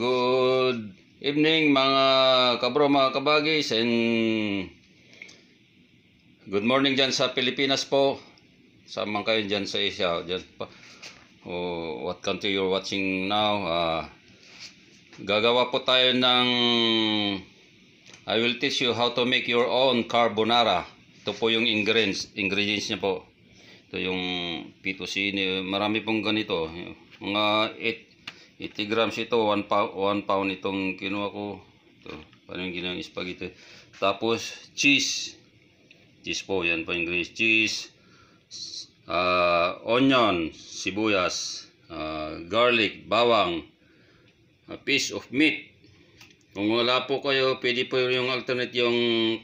Good evening mga kabro, mga kabagis, and good morning dyan sa Pilipinas po. Samang kayo dyan sa Asia dyan pa. Oh, what country you're watching now. Gagawa po tayo ng I will teach you how to make your own carbonara. Ito po yung ingredients niya po. Ito yung fettuccine, marami pong ganito. Mga 80 grams ito, 1 pound itong kinuha ko. Ito, paano yung ginawang spaghetti. Tapos cheese. Cheese po, yan po ingredients. Cheese, onion, sibuyas, garlic, bawang, a piece of meat. Kung wala po kayo, pwede po yung alternate yung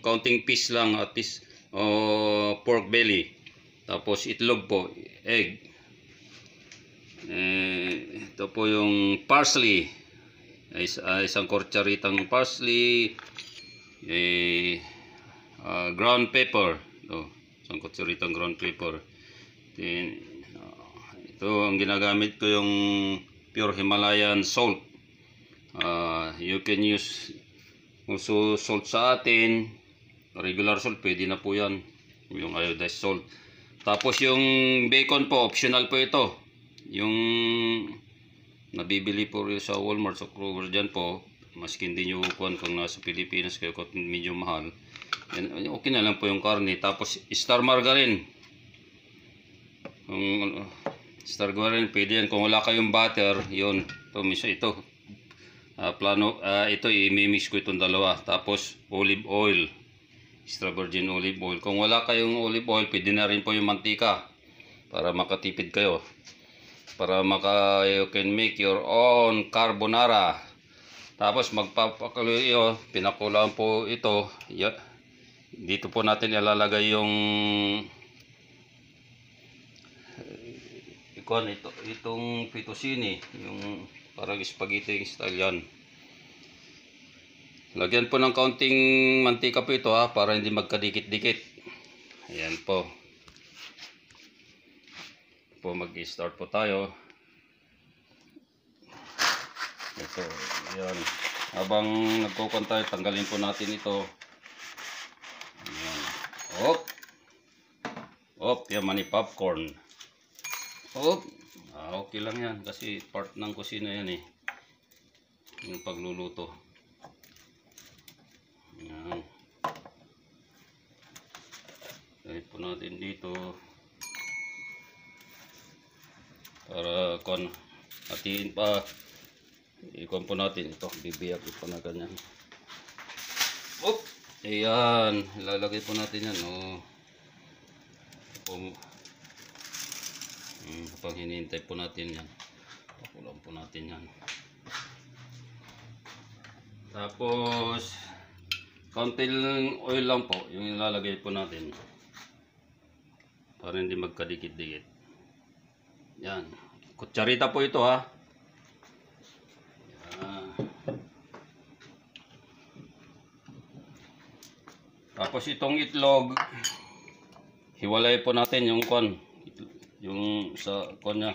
counting piece lang at least, o pork belly. Tapos itlog po, egg. Ito po yung parsley. Isang kutsaritang parsley. Ground pepper. Ito, isang kutsaritang ground pepper. Ito ang ginagamit ko yung pure Himalayan salt. You can use also salt sa atin, regular salt, pwede na po yan, yung iodized salt. Tapos yung bacon po, optional po ito, yung nabibili po sa Walmart, sa Kroger dyan po, maski hindi nyo kukuhan kung nasa Pilipinas kayo, medyo mahal. And okay na lang po yung karne. Tapos star margarine, yung star margarine pwede yan. Kung wala kayong butter, yun ito mismo, ito ito i-mix ko itong dalawa. Tapos olive oil, extra virgin olive oil. Kung wala kayong olive oil, pwede na rin po yung mantika para makatipid kayo, para you can make your own carbonara. Tapos magpapakulo, pinakulaan po ito. Dito po natin ilalagay yung itong fettuccine, yung parang spaghetti style yan. Lagyan po ng kaunting mantika po ito, ha, para hindi magkadikit-dikit. Ayan po. Po mag-start po tayo. Ito, ayan. Habang nagkukon tayo, tanggalin po natin ito. Ayan. Op. Op, yan mani popcorn. Op. Okay lang yan kasi part ng kusina yan eh, yung pagluluto. Ayan. Dali po natin dito para kon hatiin pa, ikon po natin ito, bibiyak po na ganyan. Op! Ayan, ilalagay po natin yan. Kapag hinihintay po natin yan, pakulang po natin yan. Tapos kaunting oil lang po yung ilalagay po natin para hindi magkadikit-dikit. Yan, kutsarita po ito, ha. Yan. Tapos itong itlog, hiwalay po natin yung yung sa konya.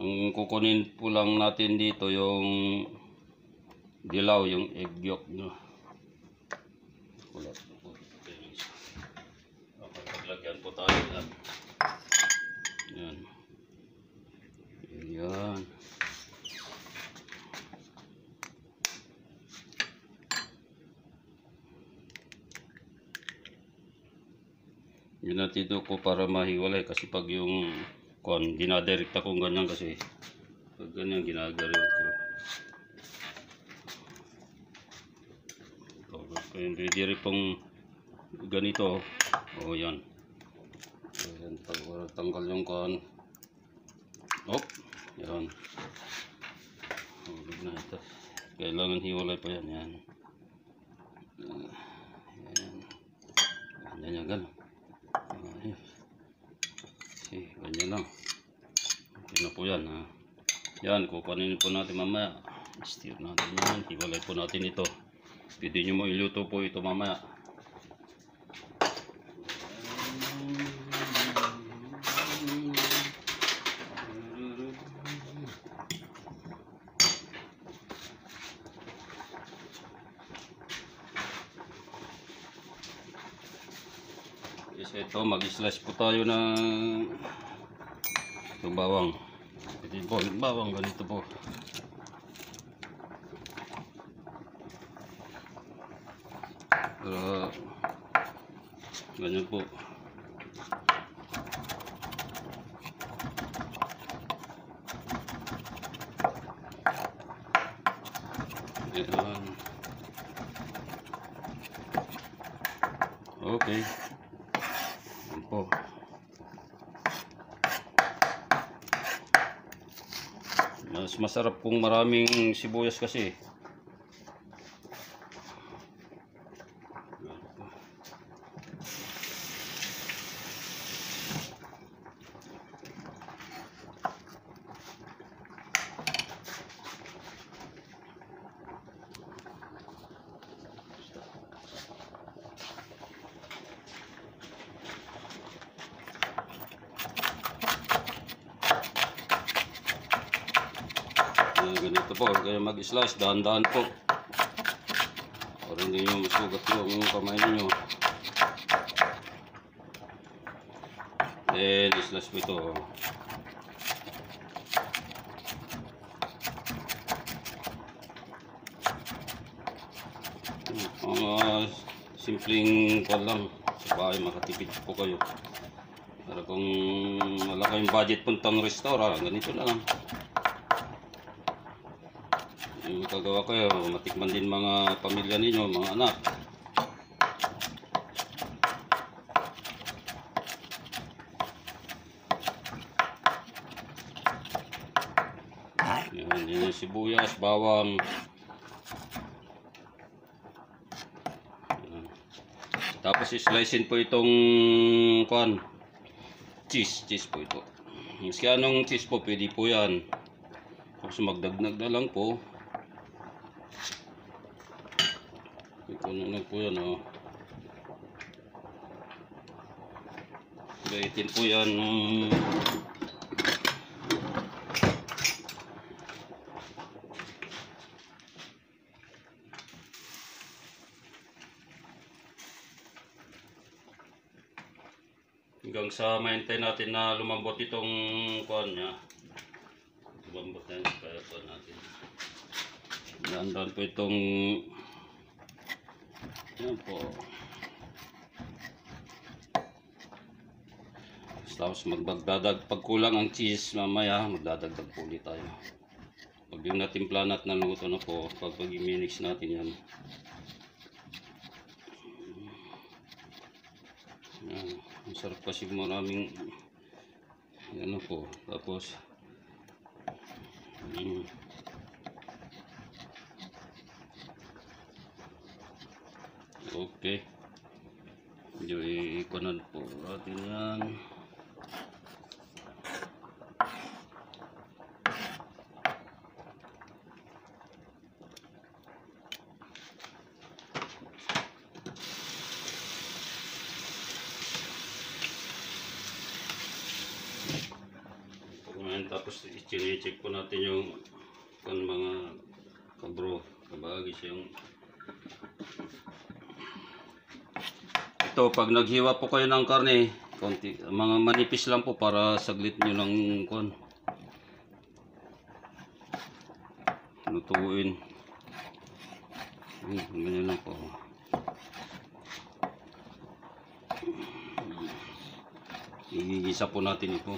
Ang kukunin po lang natin dito yung dilaw, yung egg yolk nyo. Paglagyan po tayo yan. Yan. Yan. Yun natin ito ko para mahiwalay, kasi pag yung kung ginadirect akong ganyan, kasi pag ganyan ginadirect ko. Kung redirect pong ganito, oh yan. Ayan, pag tanggal yung kan. Op, yan. Huwag na ito. Kailangan hiwalay pa yan. Yan. Yan, yan, ganyan. Ganyan lang. Okay na po yan, ha. Yan, kukunin po natin mamaya. Steer natin yan. Hiwalay po natin ito. Pwede nyo mo iluto po ito mamaya. Ito, mag-slice po tayo ng ito, bawang. Ito po, bawang ganito po. Ganyan po. Ayan. Okay. Ayan po. Mas masarap kung maraming sibuyas kasi. Ganito po, kaya mag-slice, dahan-dahan po para hindi nyo masugat yung kamay nyo. Then slice po ito. Simpleng kwan lang sa bahay, makatipid po kayo. Para kung wala kayong budget puntang restaurant, ganito na lang. Yung magagawa kayo, matikman din mga pamilya ninyo, mga anak. Yan, yan yung sibuyas, bawang. Yan. Tapos islicein po itong kwan, cheese, cheese po ito. Maski anong cheese po, pwede po yan. Tapos magdagnag na lang po. Ano po yan, oh. Gaitin po yan. Hanggang sa maintay natin na lumambot itong kuwan niya. Lumambot na yung kaya po natin. Nandan po itong yan po. Tapos magdagdag, pag kulang ang cheese mamaya, magdadagdag po ulit tayo. Pag yung natimpla at naluto na po, pag i-mix natin yan. Yan. Ang sarap kasi maraming ano po. Tapos okay. Medyo ikonan po natin yan. Tapos i-check po natin yung mga kabro, kabagis yung ito, pag naghiwa po kayo ng karne, konti, mga manipis lang po para saglit nyo ng kon. Lutuin. Ganyan lang po. Igigisa po natin ito.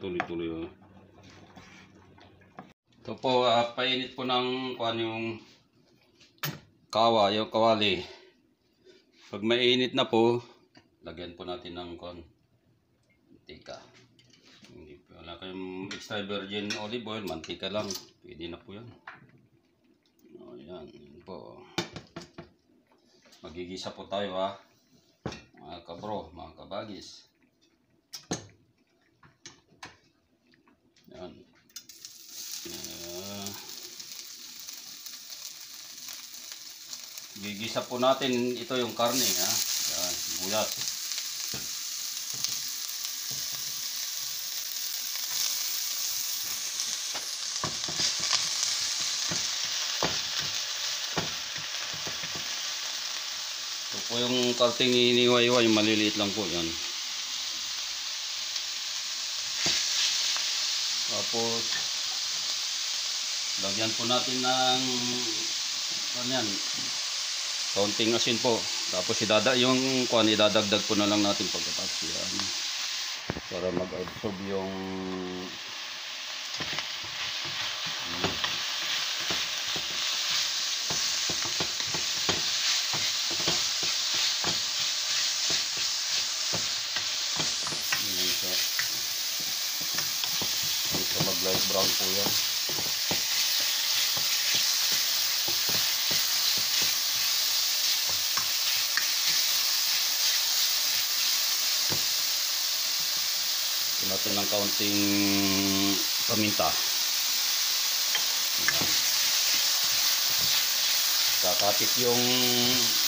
Tuloy-tuloy. Ito po, painit po ng yung kawa, yung kawali. Pag mainit na po, lagyan po natin ng mantika. Wala kayong extra virgin olive oil, mantika lang. Pwede na po yan. O, yan, yan po. Magigisa po tayo, ha. Mga kabro, mga kabagis. Yan. Gigisa po natin ito yung karne, ha. Yan, sibuyas. yung karting iniwaiwa, yung maliliit lang po yan. Tapos lagyan po natin ng kanyan, kaunting asin po. Tapos yung kuwan, idadagdag po na lang natin pagkatapos yan, para mag-absorb yung light brown po yan. Ito natin ng kaunting paminta. Kakapit yung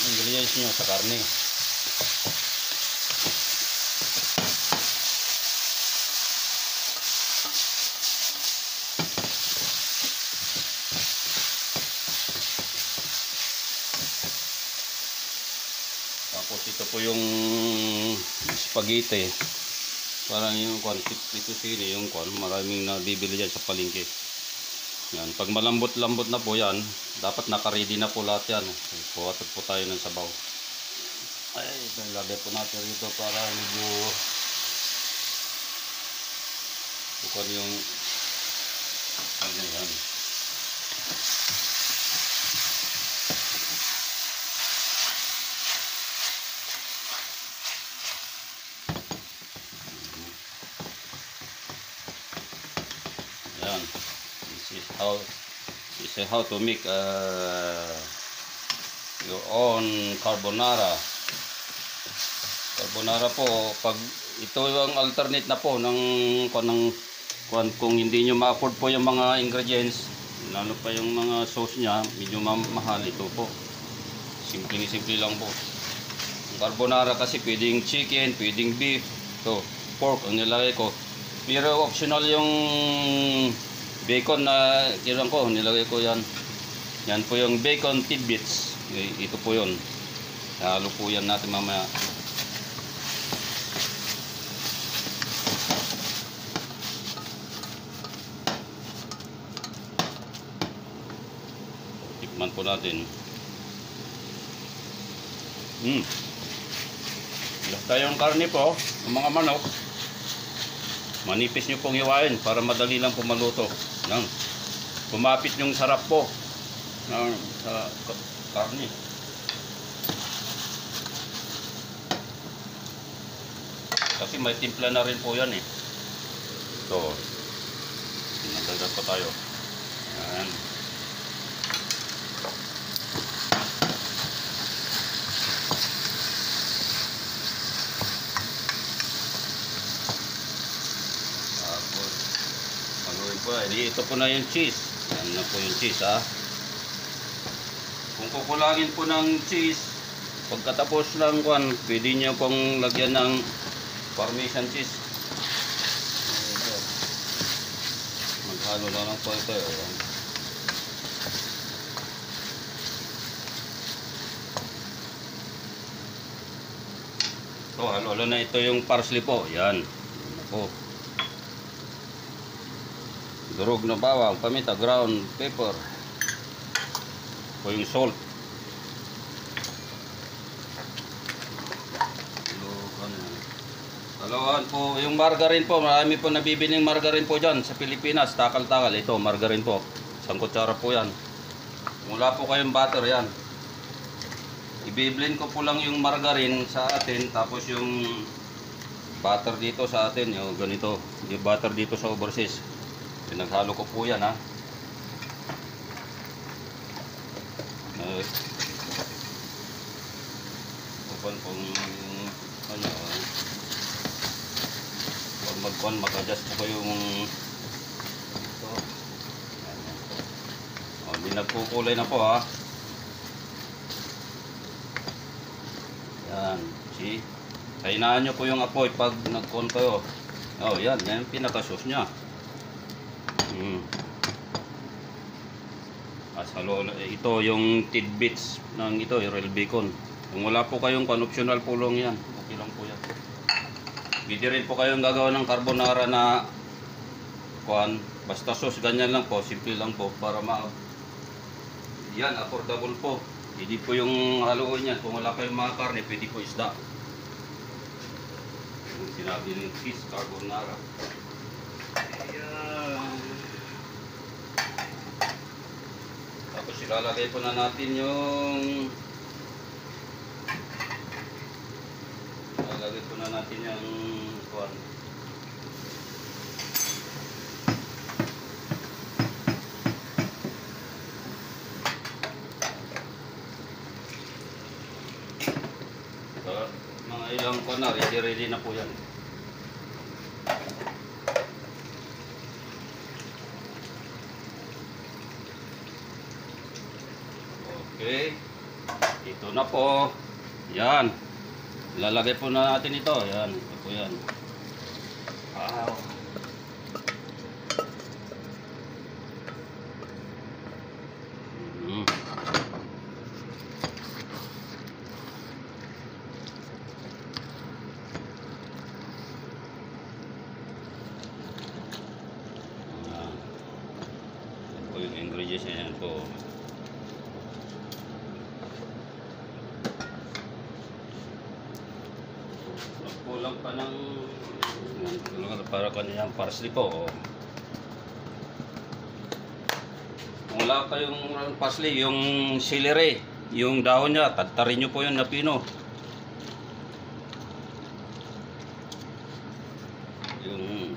ingredients nyo sa karne. Tapos ito po yung spaghetti, parang yung kwan, ito sili yung kwan, maraming nabibili dyan sa palengke yan. Pag malambot-lambot na po yan, dapat naka-ready na po lahat yan. Puhatag po tayo ng sabaw. Ay, ito ilagay po natin rito para medyo bukan yung ano yan. This is how to make your own carbonara. Carbonara po, pag ito ang alternate na po kung hindi nyo ma-afford po yung mga ingredients, lalo pa yung mga sauce nya, medyo mahal ito po. Simple lang po. Ang carbonara kasi pwedeng chicken, pwedeng beef, so pork ang nilagay ko. Pero optional yung bacon na kilang ko, nilagay ko yan. Yan po yung bacon tidbits. Ito po yun. Halo po yan natin mamaya. Tikman po natin. Basta yung karne po, yung mga manok, manipis nyo pong iwain para madali lang po maluto. Yan. Kumapit yung sarap po sa karne. Kasi may timpla na rin po yan eh. So, pinagdagat pa tayo. Yan. Ito po na yung cheese. Yan na po yung cheese ha. Kung kukulangin po ng cheese, pagkatapos lang kuan, pwede nyo pong lagyan ng parmesan cheese. Maghalo na lang po ito. So, halo-halo na ito yung parsley po. Yan. Yan po. Durog na bawang, paminta, ground pepper o yung salt. Alawan po, yung margarine po, marami po nabibiling margarine po dyan sa Pilipinas, takal-takal. Ito, margarine po, isang kutsara po yan. Mula po kayong butter yan. Ibiblend ko po lang yung margarine sa atin, tapos yung butter dito sa atin, yung ganito, yung butter dito sa overseas. Pinaghalo ko po yan ha. Open pong ano, mag-adjust po kayo yung ito. O, hindi nagkukulay na po ha. Yan, see? Kainaan nyo po yung apoy pag nag-con kayo. O, yan, yan yung pinaka-sauce nya. Ito yung tidbits ng ito, yung real bacon. Kung wala po kayong pan-optional pulong yan, okay lang po yan. Pwede rin po kayong gagawa ng carbonara na kuan, basta sauce ganyan lang po, simple lang po para yan, affordable po. Hindi po yung haluin yan. Kung wala kayong mga karne, pwede po isda. Yung sinabi ng cheese carbonara. Ayan. Tapos ilalagay po na natin yung kuwan. Mga ilang kuwan na, ready na po yan. Okay, ito na po. Yan. Lalagay po na natin ito. Ayan, ito po yan. Wow. Ayan po yung ingredients na yan po. Kulang pa ng para kanina ang parsley po. Kung wala kayong parsley, yung celery, yung dahon niya, tatarin niyo po yun na pino. Yung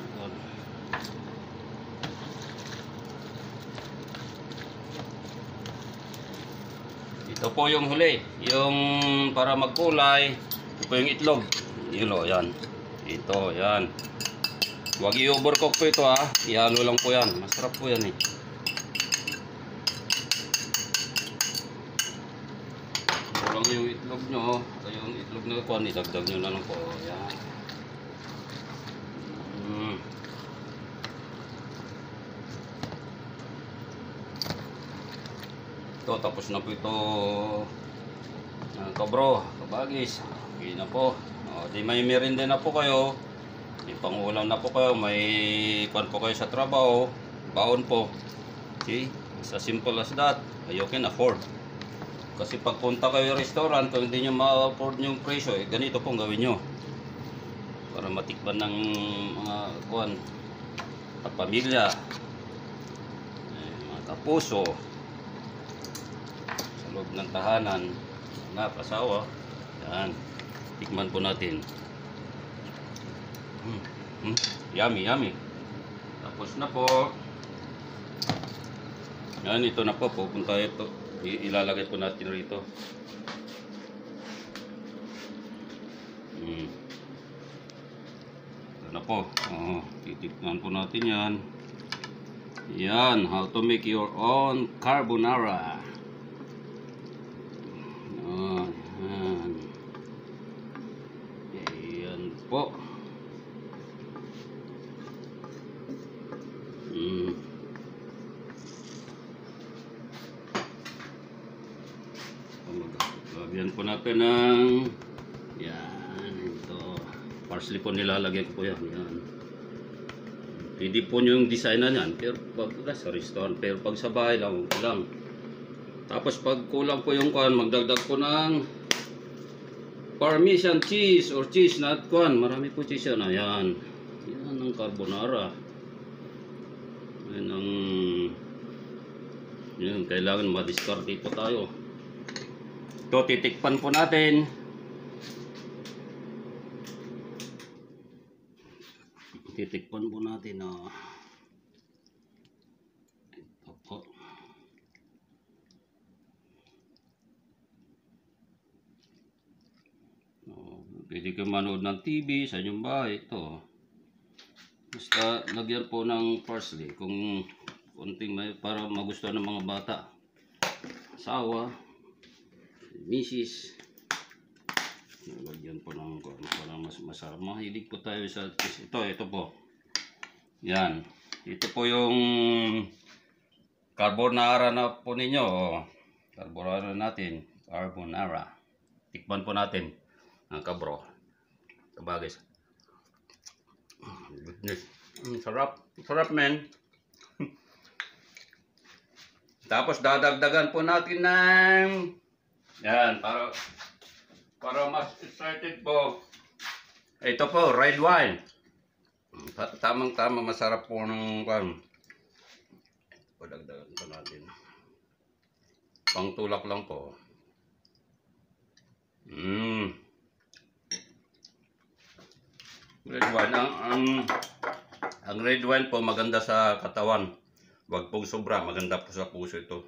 ito po yung huli, yung para magkulay, ito po yung itlog. Ilo, yan. Ito, yan. Huwag i-overcook po ito, ha. Ihalo lang po yan. Masarap po yan, eh. Kulang yung itlog nyo, oh. Yung itlog na kuwan, idagdag nyo na lang po. Yan. Ito, tapos na po ito. Kabro, kabagis. Okay na po. O, di may merenda na po kayo. May pangulam na po kayo. May kuwan po kayo sa trabaho. Baon po. Okay? As simple as that. You can afford. Kasi pagpunta kayo sa restaurant, kung hindi nyo ma-afford yung presyo, eh, ganito po gawin nyo. Para matikman ng mga kuwan, kapamilya, mga kapuso, sa loob ng tahanan, na pasawa. Yan. Tikman po natin. Yummy, yummy. Tapos na po. Yan, ito na po. Pupunta ito. Ilalagay po natin rito. Ito na po. Oh, titikman po natin yan. Yan, how to make your own carbonara. Po. Lagyan po natin ng yan, ito. Parsley po nilalagyan ko po yan. Pwede po nyo yung design na yan. Pero pag sa restaurant, pero pag sa bahay lang, lang. Tapos pag kulang po yung kuwan, magdagdag po ng Parmesan cheese or cheese nut kuan, marami po cheese yan. Ayan. Yan ang carbonara. Yan ang yun, kailangan ma-discard po tayo. Ito, titikpan po natin. Titikpan po natin. Oh. Ito po. Pwede kayo manood ng TV sa inyong bahay. Ito. Basta lagyan po ng parsley. Kung konting may para magustuhan ng mga bata. Asawa. Misis. Lagyan po ng para mas masarap. Mahilig po tayo sa ito. Ito po. Yan. Ito po yung carbonara na po ninyo. Carbonara natin. Carbonara. Tikman po natin ang kabro. Diba guys? Goodness. Sarap. Sarap men. Tapos dadagdagan po natin ng yan, para mas excited po. Ito po, red wine. Tamang-tama, masarap po ng dagdagan po natin. Pangtulak lang po. Red wine. Ang red wine po maganda sa katawan. Huwag pong sobra, maganda po sa puso ito.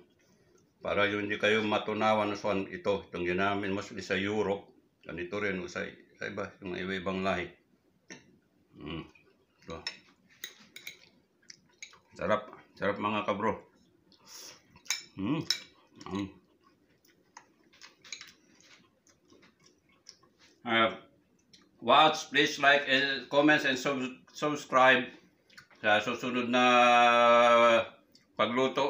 Para yun hindi kayo matunawan sa ito. Itong ginamin mostly sa Europe. Ganito rin sa iba, yung iba-ibang lahi. So. Sarap. Sarap mga kabro. Watch, please like, comments, and subscribe. Sa susunod na pagluluto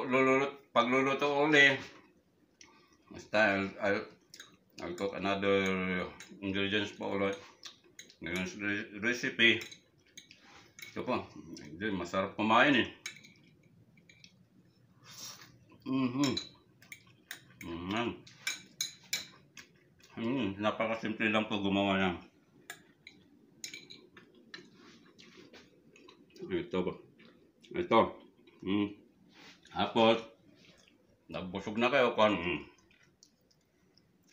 ulit, basta I'll cook another ingredients po ulit, ingredients recipe. Ito po, masarap kumain eh. Napakasimple lang po gumawa niya. Ito ba? Ito. Tapos, nabusog na kayo.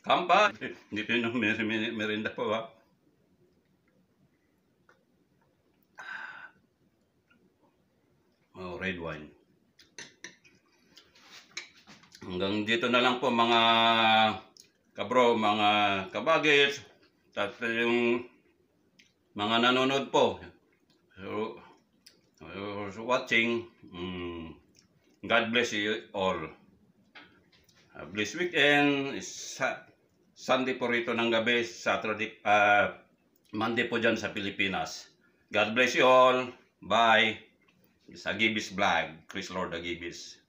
Kampa! Hindi ko yung merinda pa ba? Oh, red wine. Hanggang dito na lang po mga kabro, mga kabagis, at yung mga nanonood po. So, watching. God bless you all. Bless weekend. Sunday po rito ng gabi, Saturday, Monday po dyan sa Pilipinas. God bless you all. Bye. Hagibis Vlog, Krislord Hagibis.